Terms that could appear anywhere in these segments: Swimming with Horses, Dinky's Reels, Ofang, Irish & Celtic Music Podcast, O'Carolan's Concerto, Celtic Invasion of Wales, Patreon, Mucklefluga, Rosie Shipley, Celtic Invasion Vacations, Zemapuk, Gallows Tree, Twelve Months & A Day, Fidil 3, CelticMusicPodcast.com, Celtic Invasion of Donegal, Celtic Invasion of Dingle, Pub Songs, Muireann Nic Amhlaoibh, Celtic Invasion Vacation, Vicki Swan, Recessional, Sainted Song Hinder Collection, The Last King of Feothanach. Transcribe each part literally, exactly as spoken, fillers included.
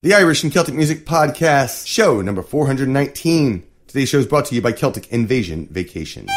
The Irish and Celtic Music Podcast, show number four hundred nineteen. Today's show is brought to you by Celtic Invasion Vacation.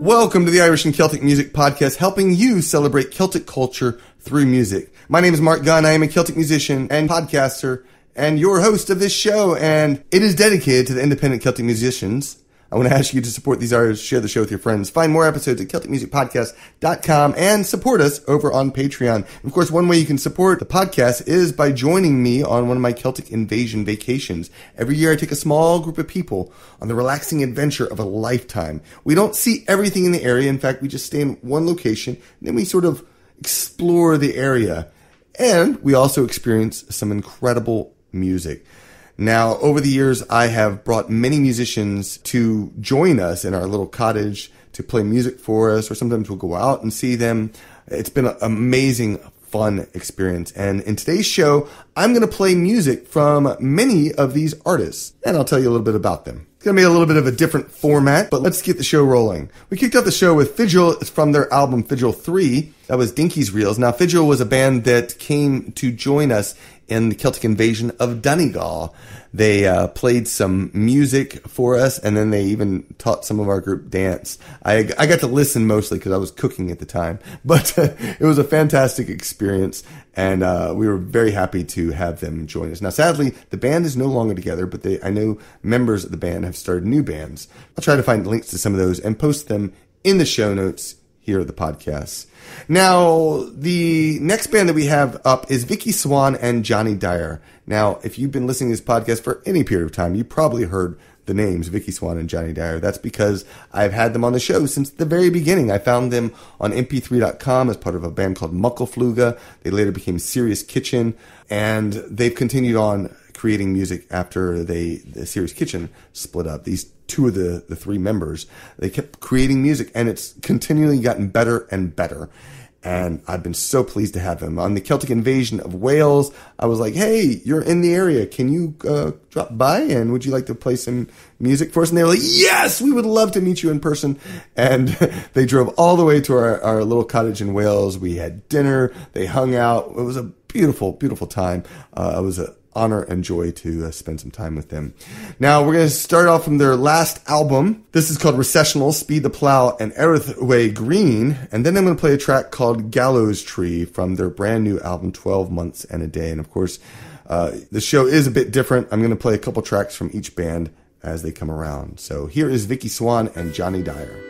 Welcome to the Irish and Celtic Music Podcast, helping you celebrate Celtic culture through music. My name is Mark Gunn. I am a Celtic musician and podcaster and your host of this show, and it is dedicated to the independent Celtic musicians. I want to ask you to support these artists, share the show with your friends. Find more episodes at Celtic Music Podcast dot com and support us over on Patreon. Of course, one way you can support the podcast is by joining me on one of my Celtic Invasion vacations. Every year I take a small group of people on the relaxing adventure of a lifetime. We don't see everything in the area. In fact, we just stay in one location, and then we sort of explore the area. And we also experience some incredible music. Now, over the years, I have brought many musicians to join us in our little cottage to play music for us, or sometimes we'll go out and see them. It's been an amazing, fun experience. And in today's show, I'm going to play music from many of these artists, and I'll tell you a little bit about them. It's going to be a little bit of a different format, but let's get the show rolling. We kicked off the show with Fidil from their album Fidil three. That was Dinky's Reels. Now, Fidil was a band that came to join us in the Celtic Invasion of Donegal. They uh, played some music for us, and then they even taught some of our group dance. I, I got to listen mostly because I was cooking at the time, but uh, it was a fantastic experience, and uh, we were very happy to have them join us. Now, sadly, the band is no longer together, but they, I know members of the band have started new bands. I'll try to find links to some of those and post them in the show notes here at the podcast. Now, the next band that we have up is Vicki Swan and Jonny Dyer. Now, if you've been listening to this podcast for any period of time, you probably heard the names Vicki Swan and Jonny Dyer. That's because I've had them on the show since the very beginning. I found them on M P three dot com as part of a band called Mucklefluga. They later became Serious Kitchen, and they've continued on creating music after they the Serious Kitchen split up. These two of the, the three members, they kept creating music, and it's continually gotten better and better. And I've been so pleased to have them. On the Celtic Invasion of Wales, I was like, hey, you're in the area. Can you uh, drop by, and would you like to play some music for us? And they were like, yes, we would love to meet you in person. And they drove all the way to our, our little cottage in Wales. We had dinner. They hung out. It was a beautiful, beautiful time. Uh, it was an honor and joy to uh, spend some time with them. Now, we're going to start off from their last album. This is called Recessional, Speed the Plow, and Erithway Green. And then I'm going to play a track called Gallows Tree from their brand new album, Twelve Months and a Day. And of course, uh, the show is a bit different. I'm going to play a couple tracks from each band as they come around. So here is Vicki Swan and Jonny Dyer.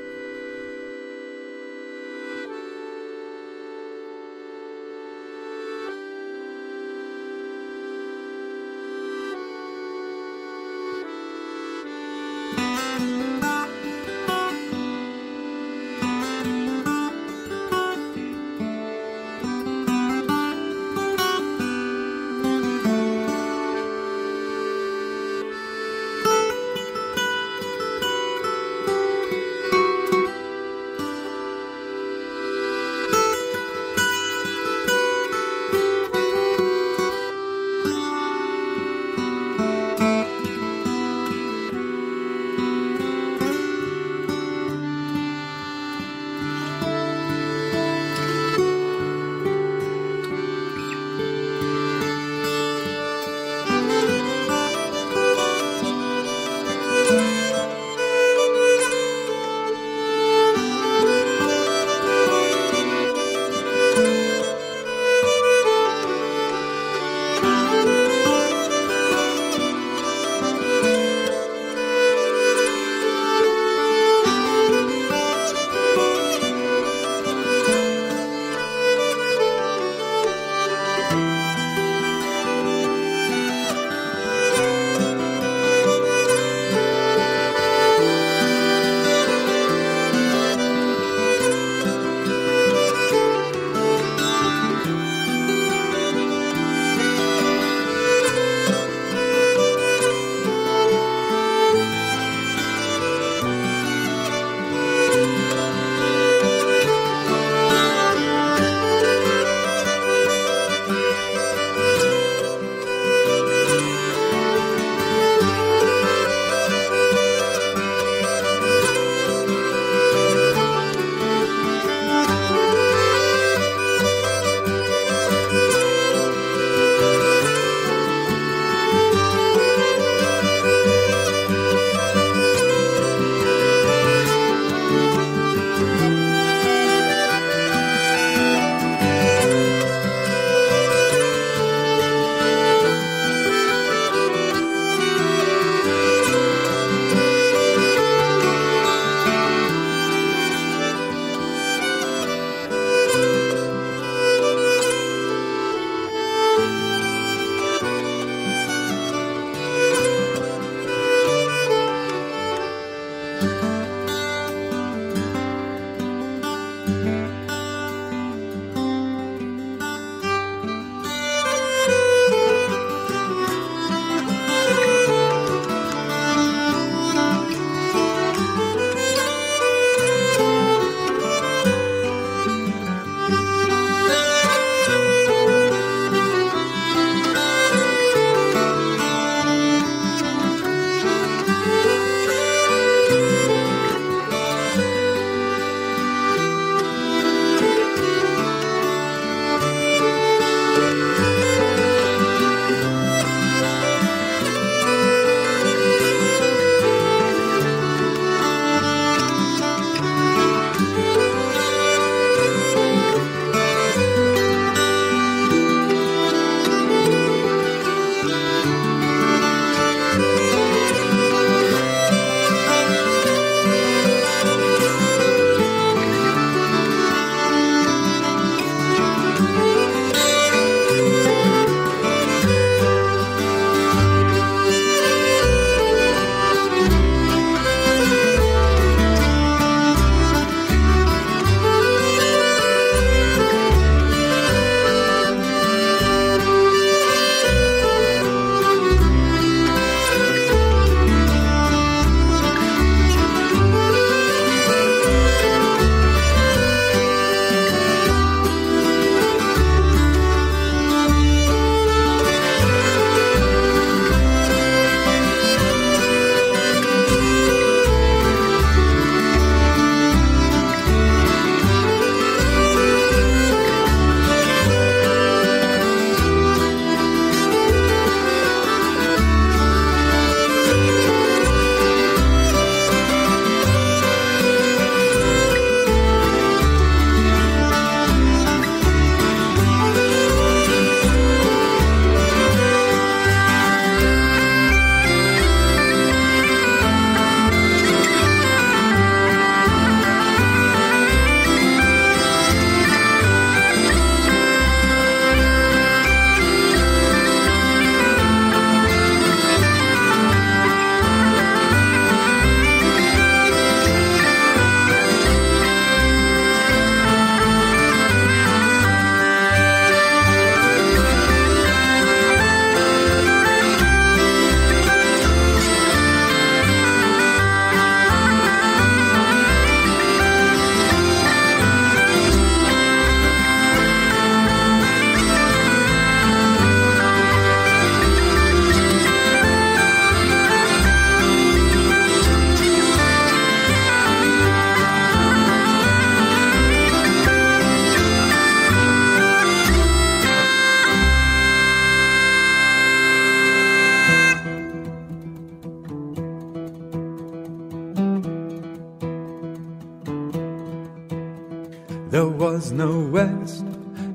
There was no west,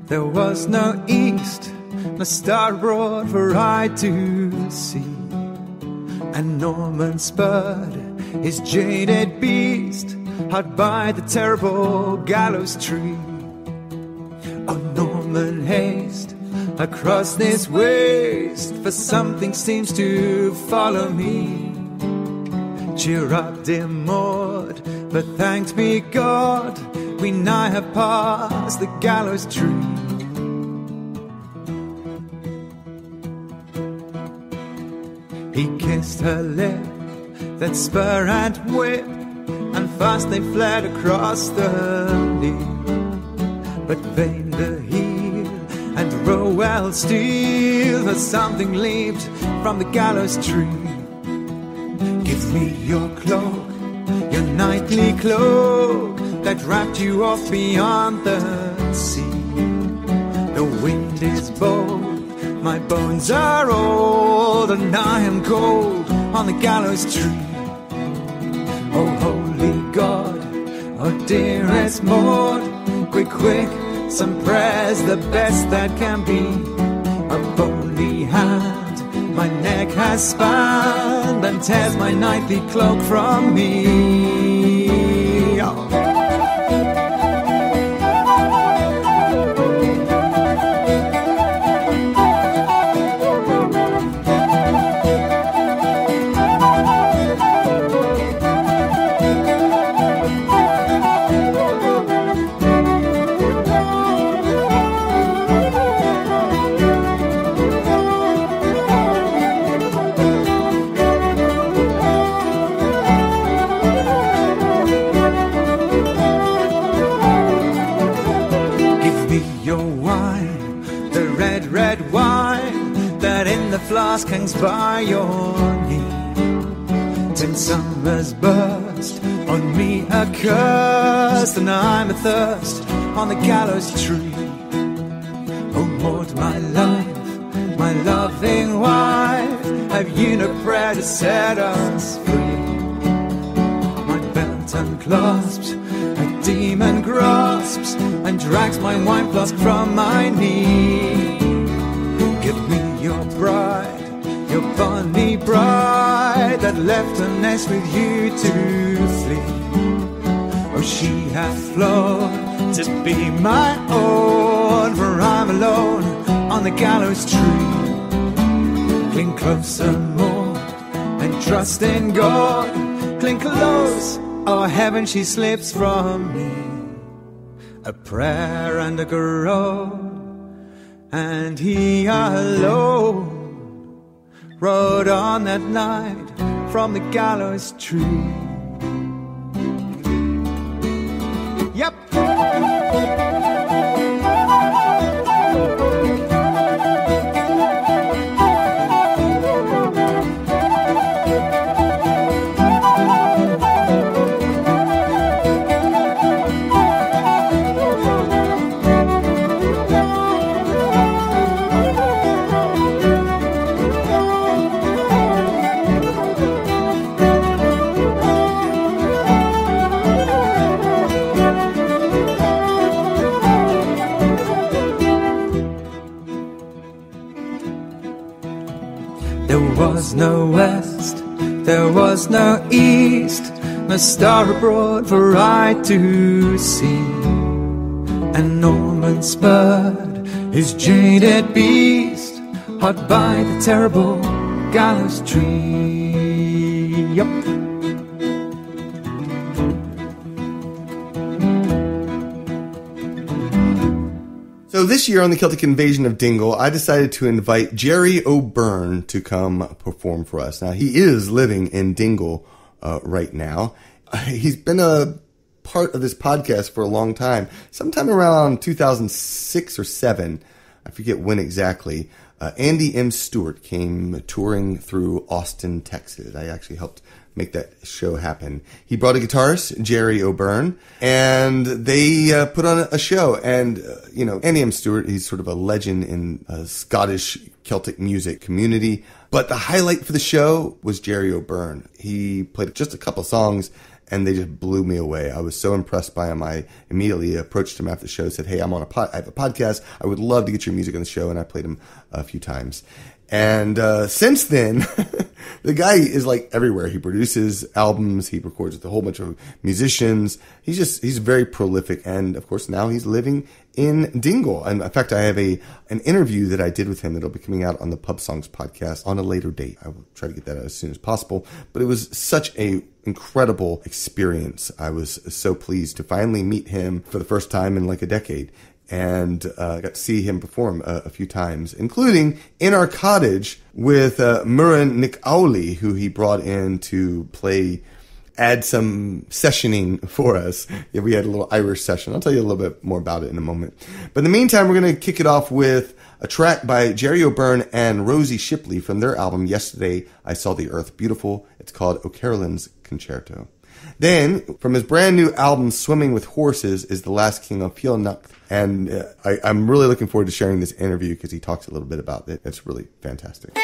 there was no east, no star broad for eye to see. And Norman spurred his jaded beast hard by the terrible gallows tree. Oh, Norman, haste across this waste, for something seems to follow me. Cheer up, dear Maud, but thanked be God, we nigh have passed the gallows tree. He kissed her lip, then spur and whip, and fast they fled across the lea. But vain the heel and row well steel, as something leaped from the gallows tree. Give me your cloak, your knightly cloak, that wrapped you off beyond the sea. The wind is bold, my bones are old, and I am cold on the gallows tree. Oh, holy God, oh, dearest Maud, quick, quick, some prayers, the best that can be. A bony hand my neck has spanned, and tears my nightly cloak from me. Oh. Flask hangs by your knee. Ten summers burst on me accursed, and I'm athirst on the gallows tree. Oh Maud, my life, my loving wife, have you no prayer to set us free? My belt unclasps, a demon grasps, and drags my wine flask from my knee. Give me your bride, your bonny bride, that left her nest with you to flee. Oh, she hath flown to be my own, for I'm alone on the gallows tree. Cling closer, Maud, and trust in God. Cling close, oh heaven, she slips from me. A prayer and a groan, and he alone rode on that night from the gallows tree. Yep. No west, there was no east, no star abroad for eye to see. And Norman spurred his jaded beast hard by the terrible gallows tree. Yep. So this year on the Celtic Invasion of Dingle, I decided to invite Gerry O'Beirne to come perform for us. Now, he is living in Dingle uh, right now. Uh, he's been a part of this podcast for a long time, sometime around two thousand six or seven. I forget when exactly. Uh, Andy M. Stewart came touring through Austin, Texas. I actually helped make that show happen. He brought a guitarist, Gerry O'Beirne, and they uh, put on a show. And, uh, you know, Andy M. Stewart, he's sort of a legend in uh, Scottish Celtic music community. But the highlight for the show was Gerry O'Beirne. He played just a couple songs, and they just blew me away. I was so impressed by him. I immediately approached him after the show, said, hey, I'm on a pod- I have a podcast. I would love to get your music on the show. And I played him a few times. And uh, since then, the guy is like everywhere. He produces albums. He records with a whole bunch of musicians. He's just, he's very prolific. And of course, now he's living in Dingle. And in fact, I have a an interview that I did with him that'll be coming out on the Pub Songs podcast on a later date. I will try to get that out as soon as possible. But it was such a incredible experience. I was so pleased to finally meet him for the first time in like a decade. And uh, I got to see him perform uh, a few times, including in our cottage with uh, Muireann Nic Amhlaoibh, who he brought in to play, add some sessioning for us. Yeah, we had a little Irish session. I'll tell you a little bit more about it in a moment. But in the meantime, we're going to kick it off with a track by Gerry O'Beirne and Rosie Shipley from their album, Yesterday I Saw the Earth Beautiful. It's called O'Carolan's Concerto. Then, from his brand new album, Swimming with Horses, is The Last King of Feothanach. And uh, I, I'm really looking forward to sharing this interview because he talks a little bit about it. It's really fantastic.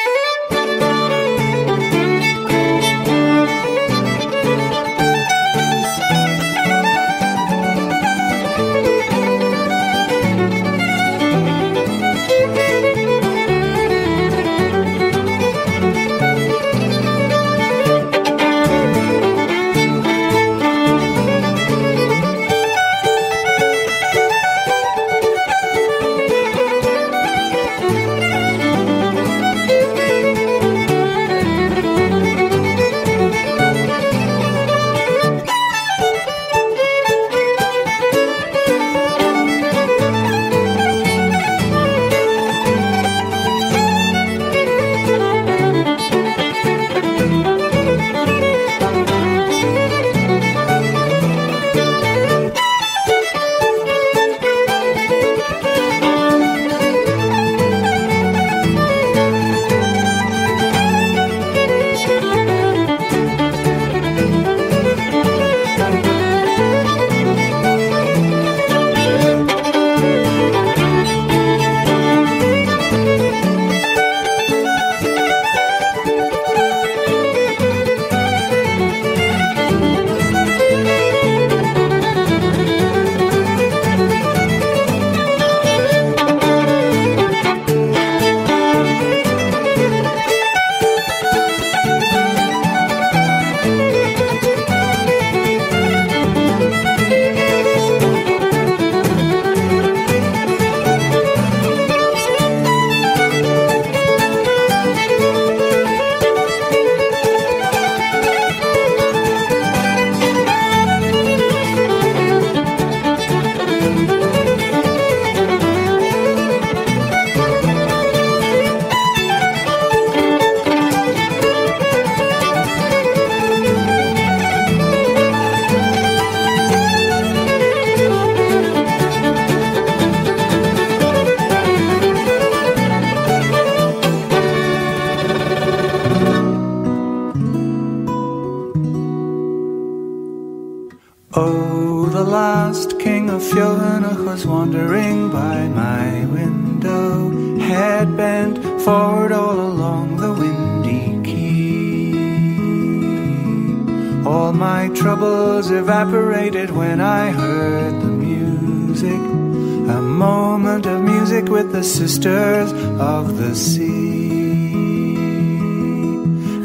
Sisters of the sea.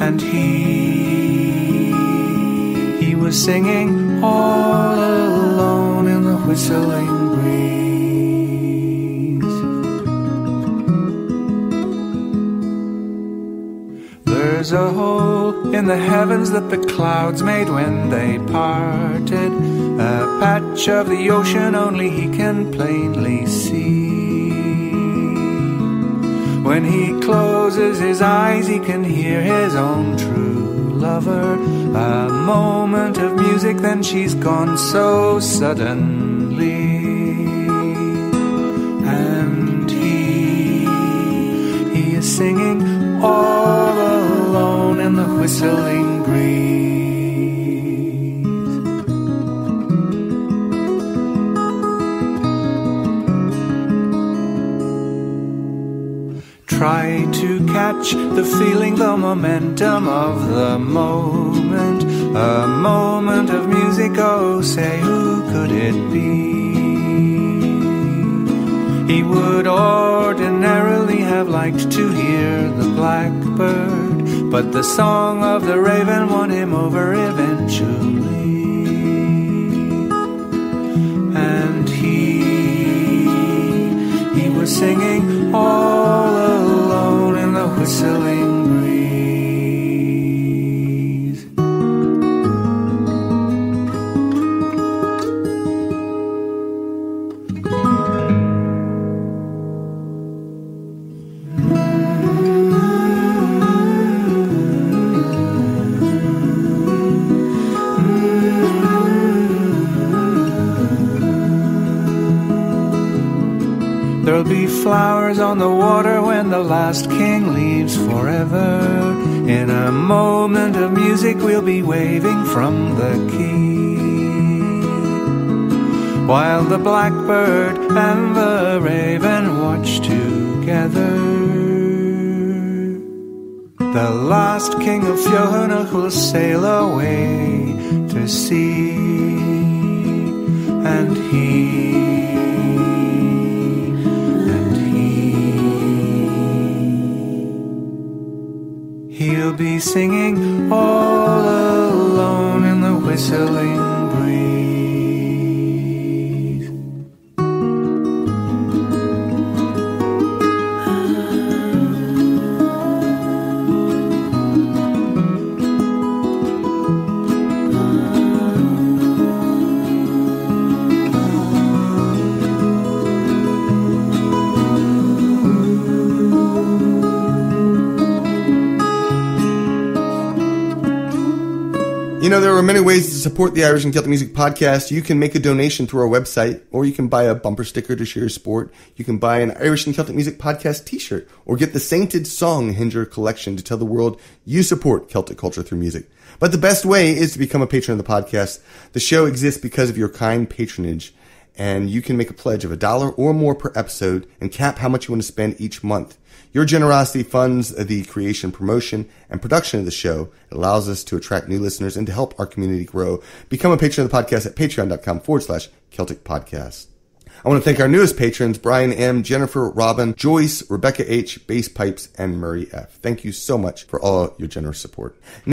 And he, he was singing all alone in the whistling breeze. There's a hole in the heavens that the clouds made when they parted, a patch of the ocean only he can plainly see. When he closes his eyes, he can hear his own true lover. A moment of music, then she's gone so suddenly. And he, he is singing all alone in the whistling breeze. catch the feeling, the momentum of the moment. A moment of music, oh say who could it be? He would ordinarily have liked to hear the blackbird, but the song of the raven won him over eventually. And he, he was singing all alone in the whistling breeze. There'll be flowers on the water when the last king leaves forever. In a moment of music we'll be waving from the quay, while the blackbird and the raven watch together. The last king of Feothanach will sail away to sea, and he He'll be singing all alone in the whistling breeze. You know, there are many ways to support the Irish and Celtic Music Podcast. You can make a donation through our website, or you can buy a bumper sticker to share your sport. You can buy an Irish and Celtic Music Podcast t-shirt, or get the Sainted Song Hinder Collection to tell the world you support Celtic culture through music. But the best way is to become a patron of the podcast. The show exists because of your kind patronage, and you can make a pledge of a dollar or more per episode and cap how much you want to spend each month. Your generosity funds the creation, promotion, and production of the show. It allows us to attract new listeners and to help our community grow. Become a patron of the podcast at patreon.com forward slash Celtic Podcast. I want to thank our newest patrons, Brian M., Jennifer, Robin, Joyce, Rebecca H., Bass Pipes, and Murray F. Thank you so much for all your generous support.